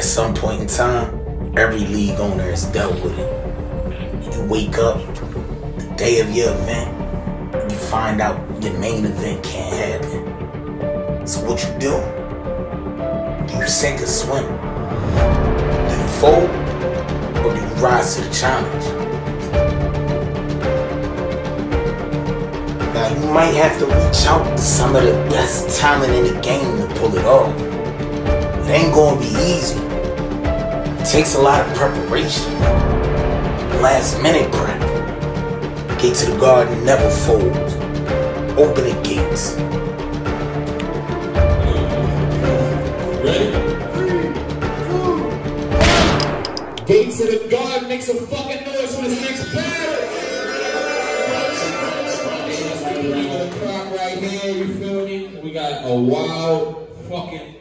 at some point in time, every league owner has dealt with it. You wake up the day of your event, you find out your main event can't happen. So what you do? Do you sink or swim? Do you fold or do you rise to the challenge? Now, you might have to reach out to some of the best talent in the game to pull it off. It ain't gonna be easy. It takes a lot of preparation. Last minute prep. The Gates of the Garden never folds. Open the gates. Ready? 3, 2, 1. Gates of the Garden makes a fucking noise for this next battle. Right here, you feel me? We got a wild fucking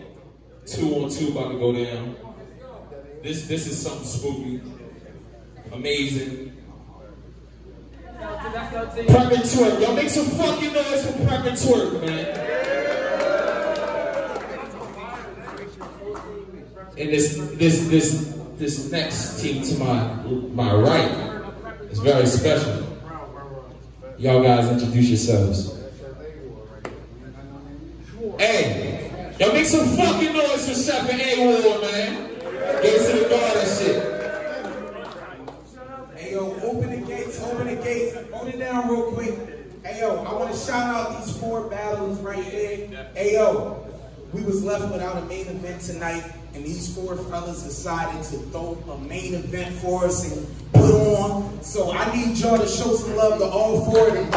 2-on-2 about to go down. This is something spooky, amazing. Prep and Twerk, y'all make some fucking noise for Prep and Twerk, man. And this next team to my right is very special. Y'all guys introduce yourselves. Hey, y'all make some fucking noise for Chef A Ward, man. Gates of the Garden shit. Hey yo, open the gates, hold it down real quick. Hey yo, I want to shout out these 4 battles right there. Hey yo, we was left without a main event tonight, and these 4 fellas decided to throw a main event for us and put on. So I need y'all to show some love to all 4 of them.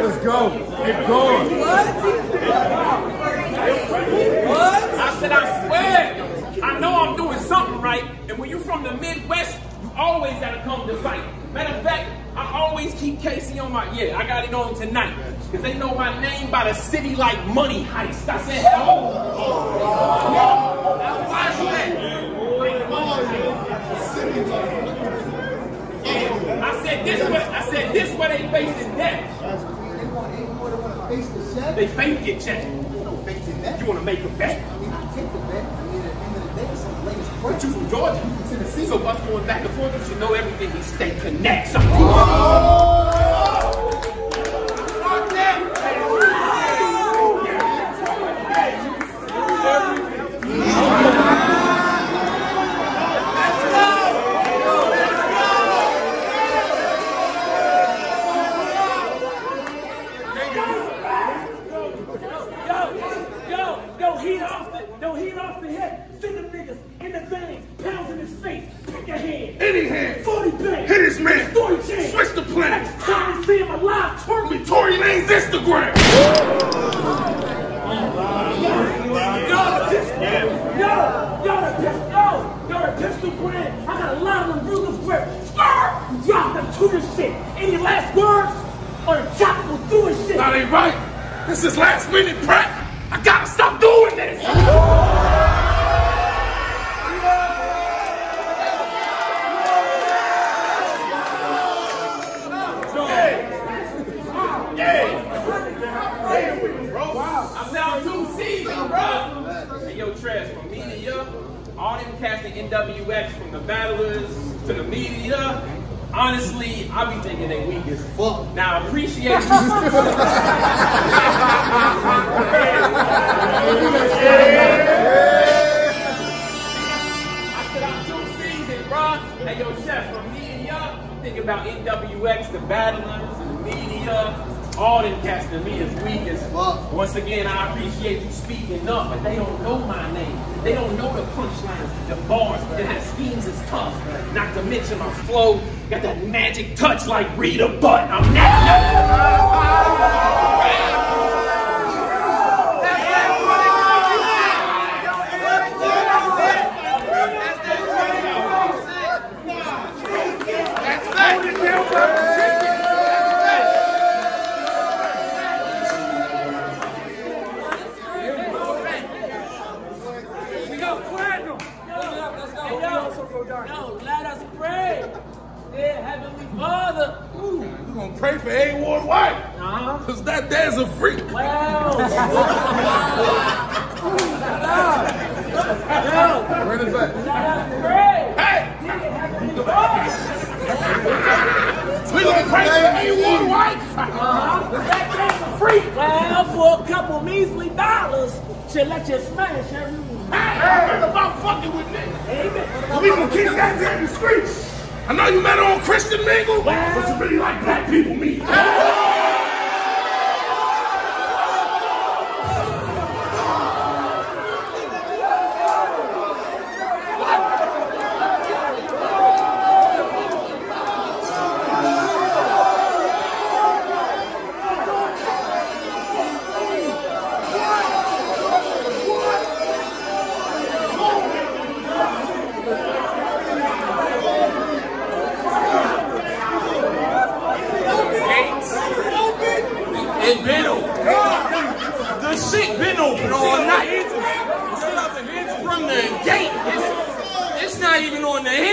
Let's go. Keep going. What? I said, I swear. I know I'm doing something right. And when you're from the Midwest, you always got to come to fight. Matter of fact, I always keep Casey on my, yeah, I got it on tonight. Because they know my name by the city like Money Heist. I said, oh. Why is that? I said this where they facing death. They fake it, Chad. You don't fake the death. You want to make a bet? I mean, I take the bet. I mean, at the end of the day, it's the latest point. But you from Georgia, you from Tennessee. So us going back and forth, you should know everything. We stay connected. Dear Heavenly Father. Ooh, we're going to pray for A Ward wife. Uh-huh. Because that dad's a freak. Wow. Bring it back. Hey. We're going to pray for A Ward wife. Uh-huh. That dad's a freak. Well, for a couple measly dollars, she'll let you smash every woman. Hey, what about fucking with niggas? Amen. We gonna keep that damn streets. I know you met her on Christian Mingle, well, but you really like black people meat. Hey. From the gate, it's not even on the head.